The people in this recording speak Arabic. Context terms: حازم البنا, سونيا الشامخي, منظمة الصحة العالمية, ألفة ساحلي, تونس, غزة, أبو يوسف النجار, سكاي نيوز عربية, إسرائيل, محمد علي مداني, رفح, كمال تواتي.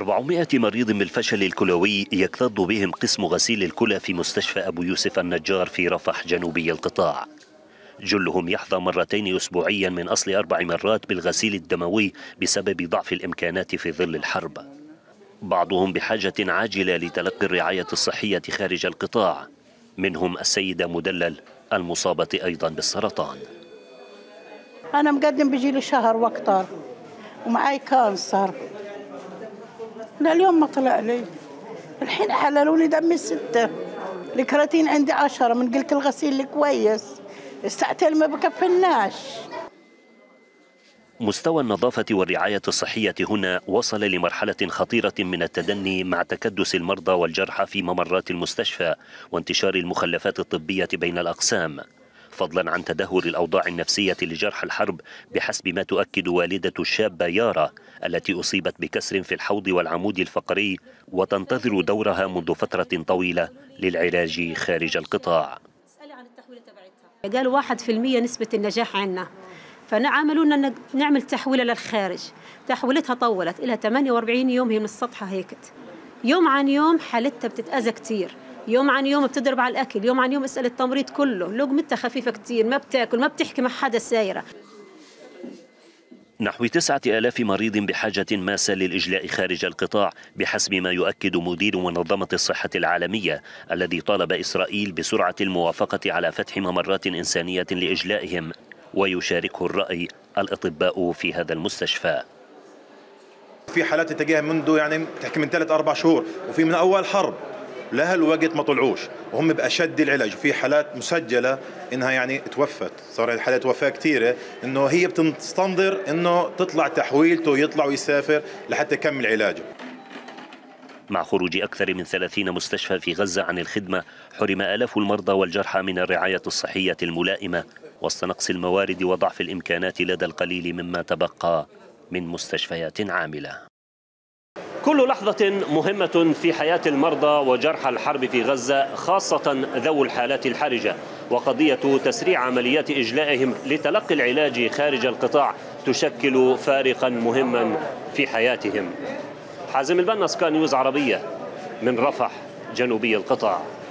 400 مريض من الفشل الكلوي يكتظ بهم قسم غسيل الكلى في مستشفى أبو يوسف النجار في رفح جنوبي القطاع. جلهم يحظى مرتين أسبوعيا من أصل 4 مرات بالغسيل الدموي بسبب ضعف الإمكانات في ظل الحرب. بعضهم بحاجة عاجلة لتلقي الرعاية الصحية خارج القطاع، منهم السيدة مدلل المصابة أيضا بالسرطان. أنا مقدم بيجي لي شهر وأكتر ومعاي كانسر، لليوم ما طلع لي. الحين حللوا لي دمي 6، الكراتين عندي 10، من قلت الغسيل لي كويس، الساعتين ما بكفلناش. مستوى النظافة والرعاية الصحية هنا وصل لمرحلة خطيرة من التدني مع تكدس المرضى والجرحى في ممرات المستشفى وانتشار المخلفات الطبية بين الأقسام، فضلا عن تدهور الأوضاع النفسية لجرحى الحرب، بحسب ما تؤكد والدة الشابة يارا التي أصيبت بكسر في الحوض والعمود الفقري وتنتظر دورها منذ فترة طويلة للعلاج خارج القطاع. قالوا 1% نسبة النجاح عندنا، فعملوا لنا نعمل تحويلة للخارج. تحويلتها طولت إلى 48 يوم، هي من السطحة هيكت، يوم عن يوم حالتها بتتأذى كتير، يوم عن يوم بتضرب على الأكل، يوم عن يوم اسأل التمريض كله، لقمتها خفيفة كتير، ما بتاكل، ما بتحكي مع حدا، سايرة. نحو 9000 مريض بحاجة ماسة للإجلاء خارج القطاع بحسب ما يؤكد مدير منظمة الصحة العالمية الذي طالب إسرائيل بسرعة الموافقة على فتح ممرات إنسانية لإجلائهم، ويشاركه الرأي الأطباء في هذا المستشفى. في حالات تجاه منذ يعني تحكي من 3 4 شهور، وفي من أول حرب لهالوقت ما طلعوش وهم بأشد العلاج، وفي حالات مسجلة إنها يعني توفت، صار حالات وفاة كثيرة إنه هي بتستنظر إنه تطلع تحويلته يطلع ويسافر لحتى يكمل علاجه. مع خروج أكثر من 30 مستشفى في غزة عن الخدمة، حرم آلاف المرضى والجرحى من الرعاية الصحية الملائمة وسط نقص الموارد وضعف الإمكانات لدى القليل مما تبقى من مستشفيات عاملة. كل لحظة مهمة في حياة المرضى وجرحى الحرب في غزة، خاصة ذوي الحالات الحرجة، وقضية تسريع عمليات إجلائهم لتلقي العلاج خارج القطاع تشكل فارقا مهما في حياتهم. حازم البنا، سكاي نيوز عربية، من رفح جنوبي القطاع.